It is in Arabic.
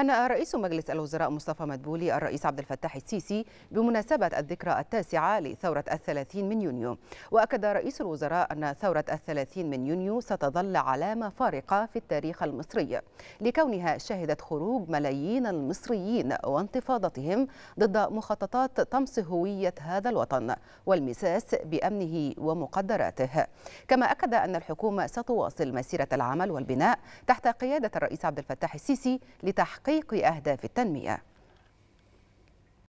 هنأ رئيس مجلس الوزراء مصطفى مدبولي الرئيس عبد الفتاح السيسي بمناسبة الذكرى التاسعة لثورة 30 من يونيو، وأكد رئيس الوزراء أن ثورة 30 من يونيو ستظل علامة فارقة في التاريخ المصري لكونها شهدت خروج ملايين المصريين وانتفاضتهم ضد مخططات طمس هوية هذا الوطن والمساس بأمنه ومقدراته، كما أكد أن الحكومة ستواصل مسيرة العمل والبناء تحت قيادة الرئيس عبد الفتاح السيسي لتحقيق أهداف التنمية.